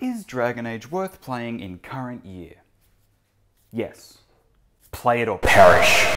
Is Dragon Age worth playing in current year? Yes. Play it or perish.